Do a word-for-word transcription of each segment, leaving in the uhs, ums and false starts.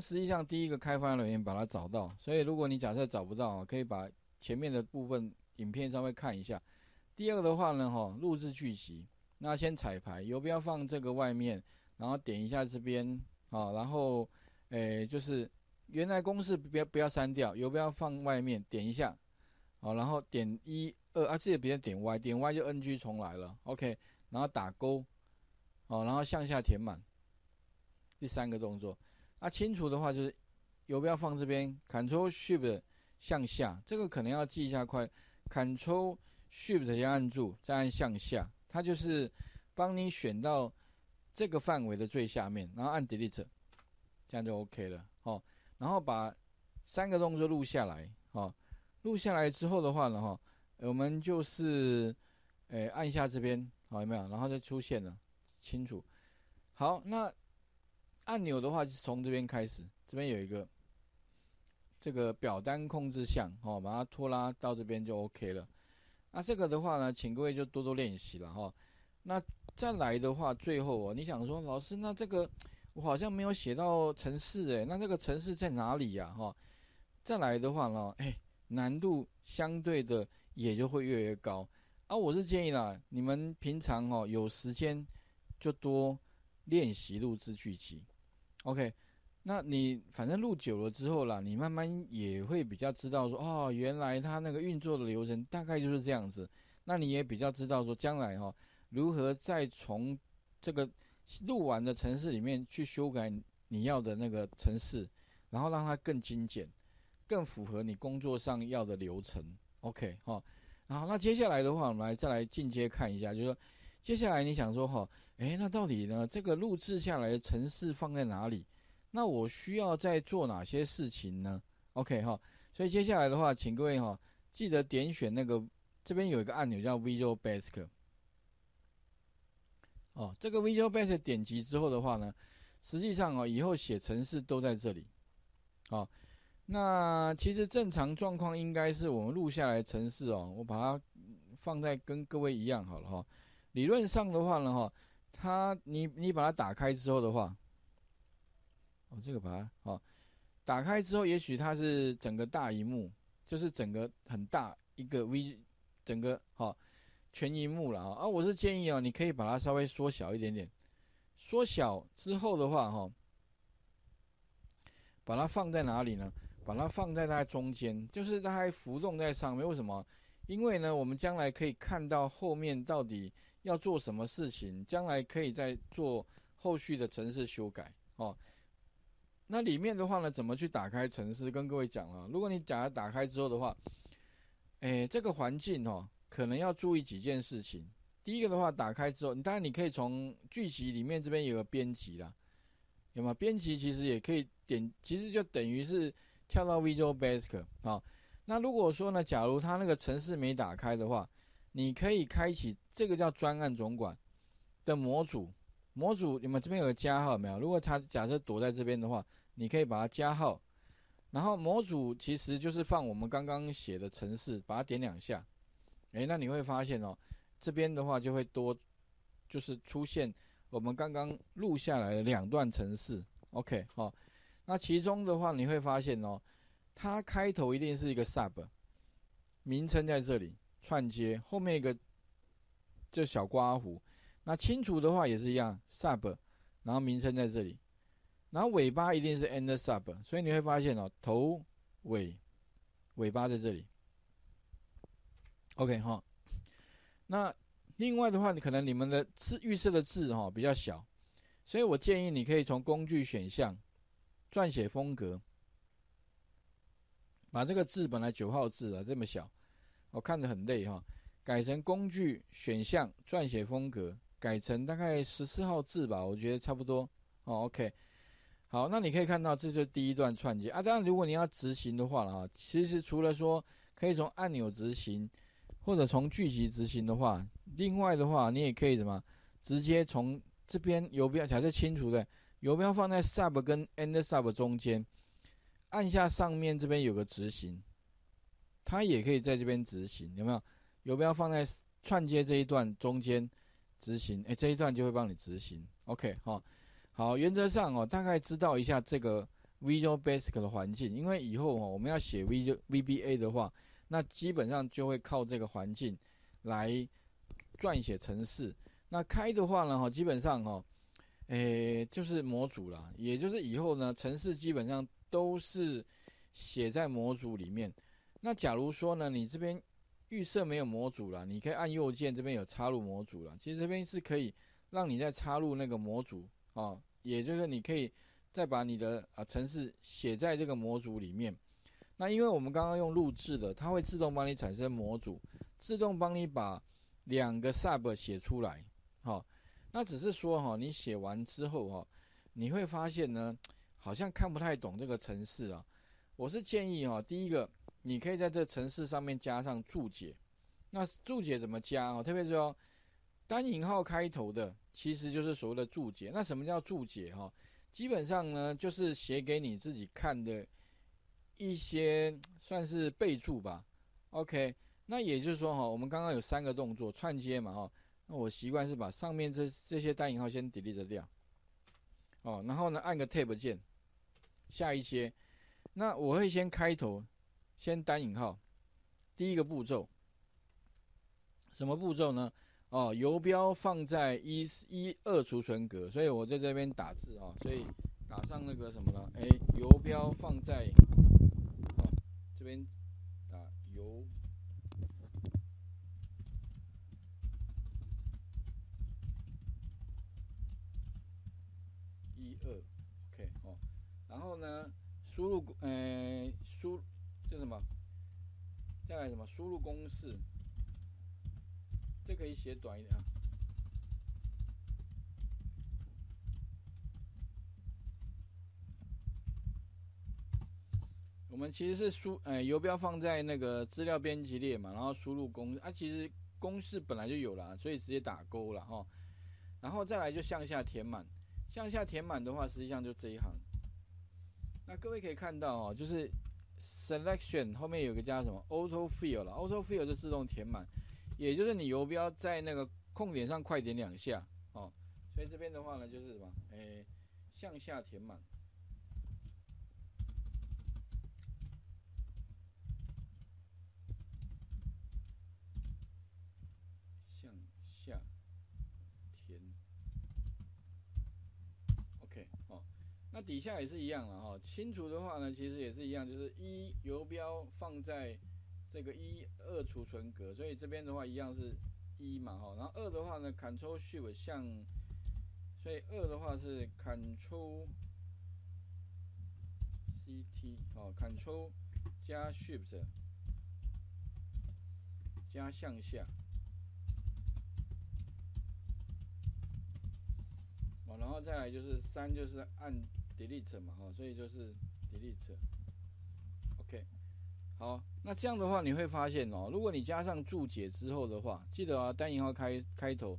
实际上第一个开发人员把它找到，所以如果你假设找不到，可以把前面的部分影片稍微看一下。第二个的话呢，哈，录制剧集，那先彩排，游标放这个外面，然后点一下这边啊，然后诶就是原来公式不要不要删掉，游标放外面，点一下，好，然后点一二啊，记得别点 Y， 点 Y 就 N G 重来了 ，OK， 然后打勾，好，然后向下填满。 第三个动作，那、啊、清除的话就是游标放这边 ，Ctrl Shift 向下，这个可能要记一下快 ，Ctrl Shift 先按住，再按向下，它就是帮你选到这个范围的最下面，然后按 Delete， 这样就 OK 了哦。然后把三个动作录下来哦，录下来之后的话呢，哈、哦，我们就是诶、欸、按下这边，好、哦、有没有？然后就出现了，清除。好，那。 按钮的话是从这边开始，这边有一个这个表单控制项，哦，把它拖拉到这边就 OK 了。那、啊、这个的话呢，请各位就多多练习了哈、哦。那再来的话，最后哦，你想说老师，那这个我好像没有写到程式诶，那这个程式在哪里呀、啊？哈、哦，再来的话呢，哎，难度相对的也就会越来越高。啊，我是建议啦，你们平常哦有时间就多练习录制剧集。 OK， 那你反正录久了之后啦，你慢慢也会比较知道说，哦，原来它那个运作的流程大概就是这样子。那你也比较知道说，将来哈、哦、如何再从这个录完的程式里面去修改你要的那个程式，然后让它更精简，更符合你工作上要的流程。OK， 哈、哦，好，那接下来的话，我们来再来进阶看一下，就是说。 接下来你想说哈，哎，那到底呢？这个录制下来的程式放在哪里？那我需要再做哪些事情呢 ？OK 哈，所以接下来的话，请各位哈，记得点选那个这边有一个按钮叫 Visual Basic。哦，这个 Visual Basic 点击之后的话呢，实际上哦，以后写程式都在这里。哦，那其实正常状况应该是我们录下来程式哦，我把它放在跟各位一样好了哈、哦。 理论上的话呢，哈，它你你把它打开之后的话，哦，这个把它哦，打开之后，也许它是整个大荧幕，就是整个很大一个 V， 整个哦全荧幕了啊。啊，我是建议哦，你可以把它稍微缩小一点点，缩小之后的话，哈、哦，把它放在哪里呢？把它放在它中间，就是它还浮动在上面。为什么？因为呢，我们将来可以看到后面到底。 要做什么事情，将来可以再做后续的程式修改哦。那里面的话呢，怎么去打开程式？跟各位讲了，如果你假如打开之后的话，哎，这个环境哦，可能要注意几件事情。第一个的话，打开之后，当然你可以从剧集里面这边有个编辑啦，有没有？编辑其实也可以点，其实就等于是跳到 Visual Basic 啊、哦。那如果说呢，假如它那个程式没打开的话， 你可以开启这个叫专案总管的模组，模组你们这边有个加号没有？如果它假设躲在这边的话，你可以把它加号，然后模组其实就是放我们刚刚写的程式，把它点两下，哎，那你会发现哦，这边的话就会多，就是出现我们刚刚录下来的两段程式 ，OK 哦，那其中的话你会发现哦，它开头一定是一个 sub， 名称在这里。 串接后面一个就小刮弧，那清除的话也是一样 ，sub， 然后名称在这里，然后尾巴一定是 end sub， 所以你会发现哦，头尾尾巴在这里。OK 哈，那另外的话，你可能你们的字预设的字哈比较小，所以我建议你可以从工具选项撰写风格，把这个字本来九号字啊这么小。 我、哦、看得很累哈、哦，改成工具选项撰写风格，改成大概十四号字吧，我觉得差不多哦。OK， 好，那你可以看到这就是第一段串接啊。当然，如果你要执行的话了哈，其实除了说可以从按钮执行，或者从剧集执行的话，另外的话你也可以怎么直接从这边游标，假设清除的游标放在 sub 跟 end sub 中间，按下上面这边有个执行。 它也可以在这边执行，有没有？游标放在串接这一段中间执行，哎、欸，这一段就会帮你执行。OK， 哈、哦，好，原则上哦，大概知道一下这个 Visual Basic 的环境，因为以后哦我们要写 Visual V B A 的话，那基本上就会靠这个环境来撰写程式。那开的话呢，哈，基本上哈，诶，就是模组啦，也就是以后呢，程式基本上都是写在模组里面。那假如说呢，你这边预设没有模组啦，你可以按右键这边有插入模组啦，其实这边是可以让你再插入那个模组啊，也就是你可以再把你的啊程式写在这个模组里面。那因为我们刚刚用录制的，它会自动帮你产生模组，自动帮你把两个 sub 写出来。好、哦，那只是说哈、哦，你写完之后哈、哦，你会发现呢，好像看不太懂这个程式啊。我是建议哈、哦，第一个你可以在这程式上面加上注解。那注解怎么加啊、哦？特别是哦，单引号开头的，其实就是所谓的注解。那什么叫注解哈、哦？基本上呢，就是写给你自己看的一些算是备注吧 ，OK， 那也就是说哈、哦，我们刚刚有三个动作串接嘛哈、哦，那我习惯是把上面这这些单引号先 delete 掉，哦，然后呢按个 Tab 键，下一些，那我会先开头，先单引号，第一个步骤，什么步骤呢？哦，游标放在一一二储存格，所以我在这边打字啊、哦，所以打上那个什么呢？哎，游标放在。这边打游一二 ，OK 哦，然后呢，输入呃输叫什么？再来什么？输入公式，这可以写短一点啊。我们其实是输，呃，游标放在那个资料编辑列嘛，然后输入公式啊，其实公式本来就有啦，所以直接打勾了哈、哦。然后再来就向下填满，向下填满的话，实际上就这一行。那各位可以看到哦，就是 selection 后面有个加什么 auto fill 了 ，auto fill 就自动填满，也就是你游标在那个空点上快点两下哦。所以这边的话呢，就是什么，哎，向下填满。那底下也是一样了哈、哦，清除的话呢，其实也是一样，就是一游标放在这个一二储存格，所以这边的话一样是一嘛哈、哦，然后二的话呢 ，Ctrl Shift 向，所以二的话是 Ctrl C T 哦 ，Ctrl 加 Shift 加向下，哦，然后再来就是三就是按。delete 嘛，哦，所以就是 delete，OK， 好，那这样的话你会发现哦，如果你加上注解之后的话，记得啊，单引号开开头，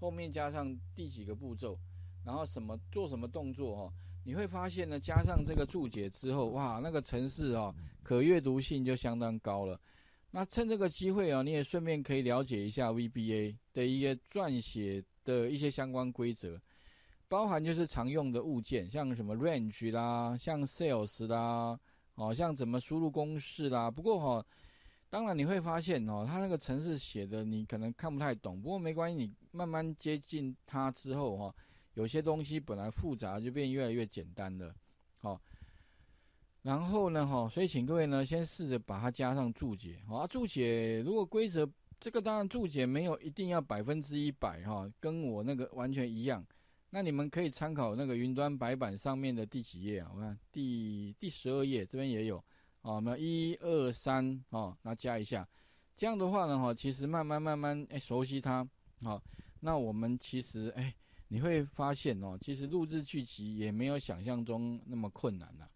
后面加上第几个步骤，然后什么做什么动作哦，你会发现呢，加上这个注解之后，哇，那个程式哦，可阅读性就相当高了。那趁这个机会啊、哦，你也顺便可以了解一下 V B A 的一些撰写的一些相关规则。包含就是常用的物件，像什么 range 啦，像 sales 啦，哦，像怎么输入公式啦。不过哈、哦，当然你会发现哦，它那个程式写的你可能看不太懂，不过没关系，你慢慢接近它之后哈、哦，有些东西本来复杂就变越来越简单了，好、哦。然后呢哈、哦，所以请各位呢先试着把它加上注解，好、哦啊，注解如果规则这个当然注解没有一定要百分之一百哈，跟我那个完全一样。那你们可以参考那个云端白板上面的第几页啊？我看第第十二页这边也有啊，我们一二三哦，那加一下，这样的话呢，哈，其实慢慢慢慢哎、欸、熟悉它，好、哦，那我们其实哎、欸、你会发现哦，其实录制剧集也没有想象中那么困难了、啊。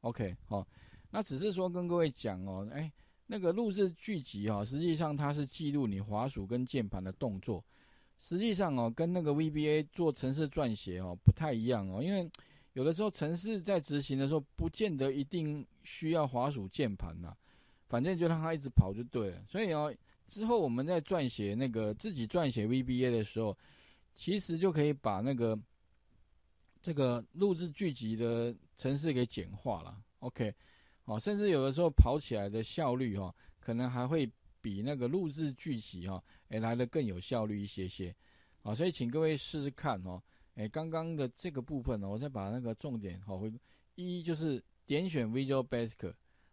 OK， 好、哦，那只是说跟各位讲哦，哎、欸、那个录制剧集哈、哦，实际上它是记录你滑鼠跟键盘的动作。实际上哦，跟那个 V B A 做程式撰写哦不太一样哦，因为有的时候程式在执行的时候，不见得一定需要滑鼠键盘呐、啊，反正就让它一直跑就对了。所以哦，之后我们在撰写那个自己撰写 V B A 的时候，其实就可以把那个这个录制剧集的程式给简化了 ，OK， 哦，甚至有的时候跑起来的效率哦，可能还会比那个录制剧集哦，哎来得更有效率一些些，啊、哦，所以请各位试试看哦，哎，刚刚的这个部分呢、哦，我再把那个重点好回，一就是点选 Visual Basic，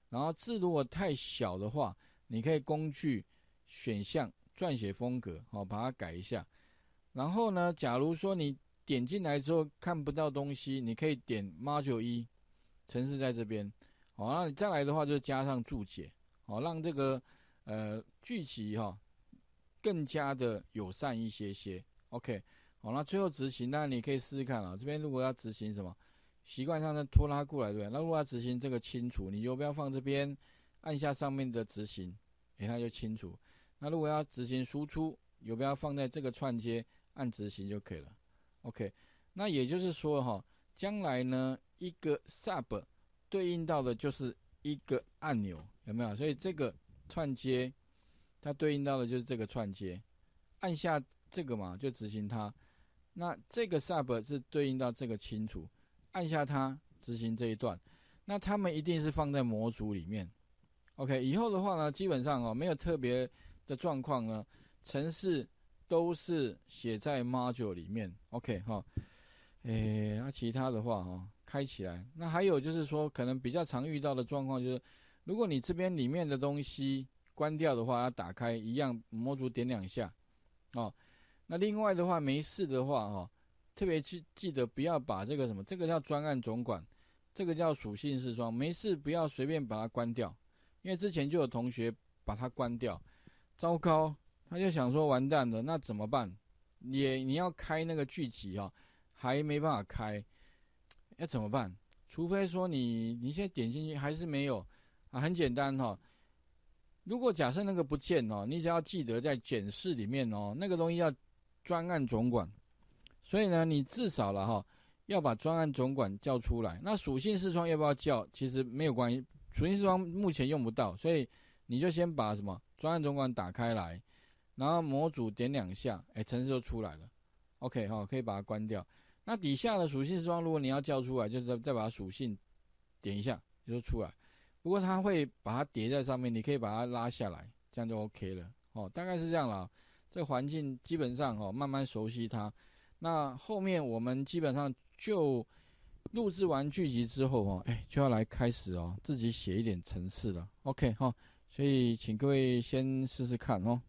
然后字如果太小的话，你可以工具选项撰写风格，哦，把它改一下，然后呢，假如说你点进来之后看不到东西，你可以点 Module 一，程式在这边。好，那你再来的话就加上注解，好，让这个呃剧集哈、哦、更加的友善一些些。OK， 好，那最后执行，那你可以试试看啊。这边如果要执行什么，习惯上的拖拉过来对不对？那如果要执行这个清除，你就不要放这边，按下上面的执行，哎，它就清除。那如果要执行输出，有不要放在这个串接，按执行就可以了。OK， 那也就是说哈、哦，将来呢，一个 sub 对应到的就是一个按钮，有没有？所以这个串接，它对应到的就是这个串接，按下这个嘛就执行它。那这个 sub 是对应到这个清除，按下它执行这一段。那它们一定是放在模组里面。OK， 以后的话呢，基本上哦，没有特别的状况呢，程式。都是写在 module 里面 ，OK 哈、哦，诶，那、啊、其他的话哈、哦，开起来。那还有就是说，可能比较常遇到的状况就是，如果你这边里面的东西关掉的话，要打开一样模组点两下，哦。那另外的话，没事的话哈、哦，特别去记得不要把这个什么，这个叫专案总管，这个叫属性视窗，没事不要随便把它关掉，因为之前就有同学把它关掉，糟糕。他就想说完蛋了，那怎么办？也你要开那个剧集啊、哦，还没办法开，要怎么办？除非说你你现在点进去还是没有啊，很简单哈、哦。如果假设那个不见哦，你只要记得在检视里面哦，那个东西要专案总管，所以呢，你至少了哈、哦，要把专案总管叫出来。那属性视窗要不要叫？其实没有关系，属性视窗目前用不到，所以你就先把什么专案总管打开来。然后模组点两下，哎，程式就出来了。OK 哈、哦，可以把它关掉。那底下的属性视窗，如果你要叫出来，就是再把属性点一下，就出来。不过它会把它叠在上面，你可以把它拉下来，这样就 OK 了。哦，大概是这样啦。这环境基本上哦，慢慢熟悉它。那后面我们基本上就录制完剧集之后哦，哎，就要来开始哦，自己写一点程式了。OK 哈、哦，所以请各位先试试看哦。